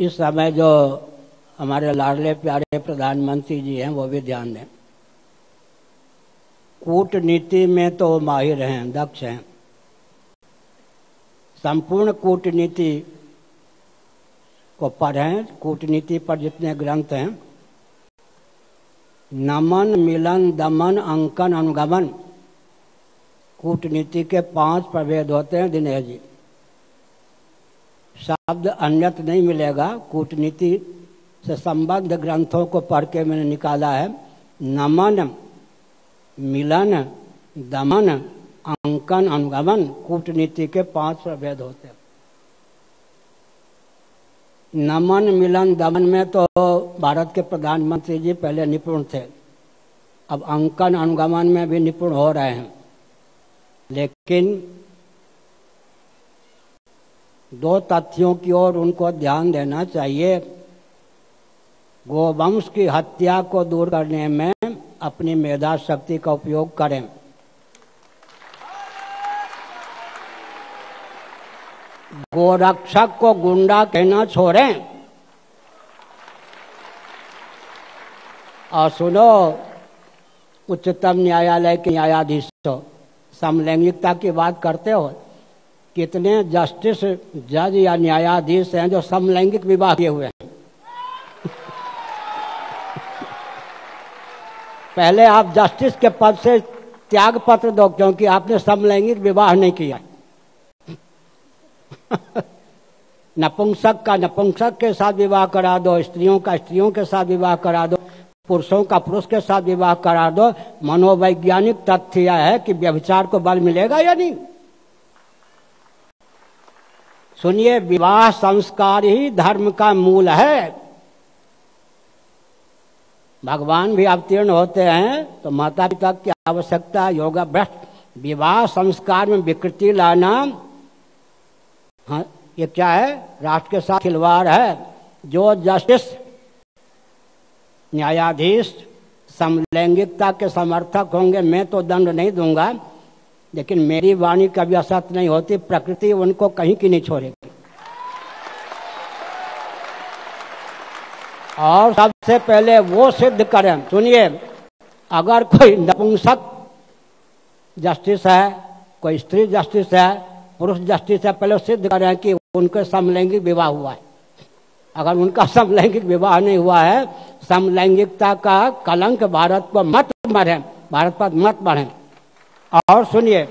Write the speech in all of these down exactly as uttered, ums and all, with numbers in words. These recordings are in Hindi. इस समय जो हमारे लाडले प्यारे प्रधानमंत्री जी हैं वो भी ध्यान दें। कूटनीति में तो माहिर हैं, दक्ष हैं। संपूर्ण कूटनीति को पढ़ें, कूटनीति पर जितने ग्रंथ हैं, नमन मिलन दमन अंकन अनुगमन, कूटनीति के पांच प्रभेद होते हैं। दिनेश जी, शब्द अन्यत्र नहीं मिलेगा। कूटनीति से संबद्ध ग्रंथों को पढ़ के मैंने निकाला है। नमन मिलन दमन अंकन अनुगमन, कूटनीति के पांच प्रभेद होते हैं। नमन मिलन दमन में तो भारत के प्रधानमंत्री जी पहले निपुण थे, अब अंकन अनुगमन में भी निपुण हो रहे हैं। लेकिन दो तथ्यों की ओर उनको ध्यान देना चाहिए। गोवंश की हत्या को दूर करने में अपनी मेधा शक्ति का उपयोग करें। गोरक्षक को गुंडा कहना छोड़ें और सुनो उच्चतम न्यायालय के न्यायाधीशों, समलैंगिकता की बात करते हो, कितने जस्टिस जज या न्यायाधीश हैं जो समलैंगिक विवाह किए हुए हैं। पहले आप जस्टिस के पद से त्याग पत्र दो क्योंकि आपने समलैंगिक विवाह नहीं किया। नपुंसक का नपुंसक के साथ विवाह करा दो, स्त्रियों का स्त्रियों के साथ विवाह करा दो, पुरुषों का पुरुष के साथ विवाह करा दो। मनोवैज्ञानिक तथ्य यह है कि व्यभिचार को बल मिलेगा या नहीं। सुनिए, विवाह संस्कार ही धर्म का मूल है। भगवान भी अवतीर्ण होते हैं तो माता पिता की आवश्यकता है। योगा भ्रष्ट विवाह संस्कार में विकृति लाना, हाँ, ये क्या है, राष्ट्र के साथ खिलवाड़ है। जो जस्टिस न्यायाधीश समलैंगिकता के समर्थक होंगे, मैं तो दंड नहीं दूंगा, लेकिन मेरी वाणी कभी असत्य नहीं होती। प्रकृति उनको कहीं की नहीं छोड़ेगी। और सबसे पहले वो सिद्ध करें। सुनिए, अगर कोई नपुंसक जस्टिस है, कोई स्त्री जस्टिस है, पुरुष जस्टिस से पहले सिद्ध करें कि उनके समलैंगिक विवाह हुआ है। अगर उनका समलैंगिक विवाह नहीं हुआ है, समलैंगिकता का कलंक भारत को मत मरे, भारत पर मत मरे। और सुनिए,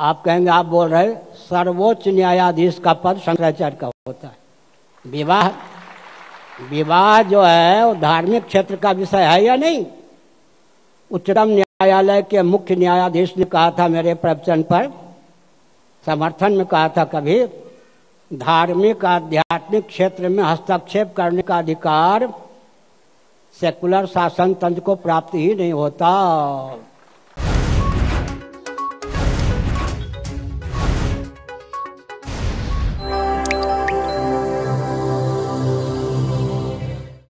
आप कहेंगे आप बोल रहे, सर्वोच्च न्यायाधीश का पद शंकराचार्य का होता है। विवाह विवाह जो है वो धार्मिक क्षेत्र का विषय है या नहीं। उच्चतम न्यायालय के मुख्य न्यायाधीश ने कहा था मेरे प्रवचन पर, समर्थन में कहा था, कभी धार्मिक आध्यात्मिक क्षेत्र में हस्तक्षेप करने का अधिकार सेकुलर शासन तंत्र को प्राप्त ही नहीं होता।